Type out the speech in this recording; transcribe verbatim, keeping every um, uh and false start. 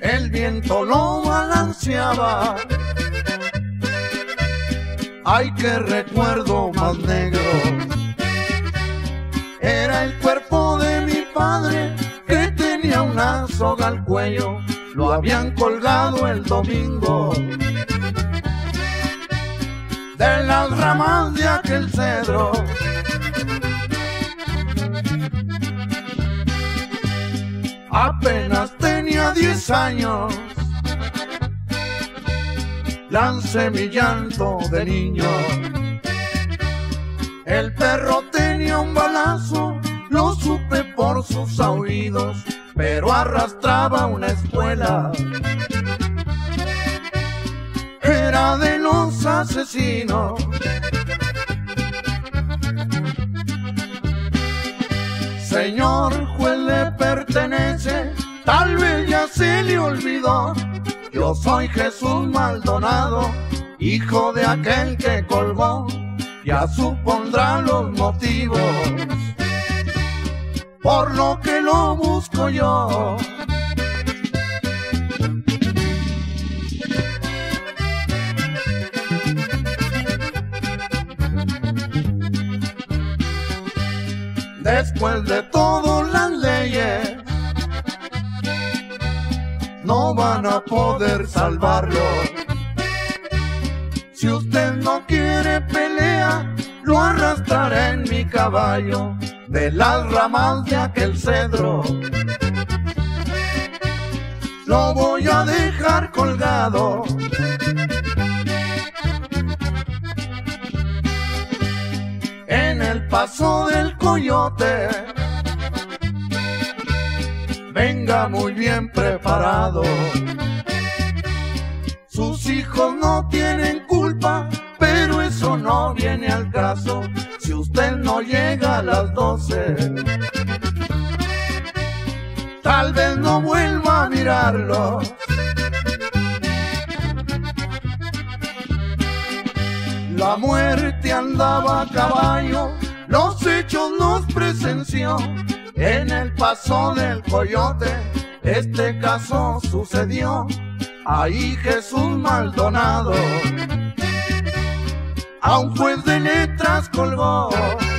El viento lo balanceaba. Ay, qué recuerdo más negro. Era el cuerpo de mi padre que tenía una soga al cuello. Lo habían colgado el domingo de las ramas de aquel cedro. Apenas tenía diez años, lancé mi llanto de niño. El perro tenía un balazo, lo supe por sus aullidos, pero arrastraba una espuela. Era de los asesinos. Señor juez, le pertenece, tal vez ya se le olvidó. Yo soy Jesús Maldonado, hijo de aquel que colgó. Ya supondrá los motivos por lo que lo busco yo. Después de todas las leyes, no van a poder salvarlo. Si usted no quiere pelea, lo arrastraré en mi caballo de las ramas de aquel cedro. Lo voy a dejar colgado. En el paso del coyote, venga muy bien preparado. Sus hijos no tienen culpa, pero eso no viene al caso. Si usted no llega a las doce, tal vez no vuelva a mirarlo. La muerte andaba a caballo, los hechos nos presenció. En el paso del coyote, este caso sucedió. Ahí Jesús Maldonado a un juez de letras colgó.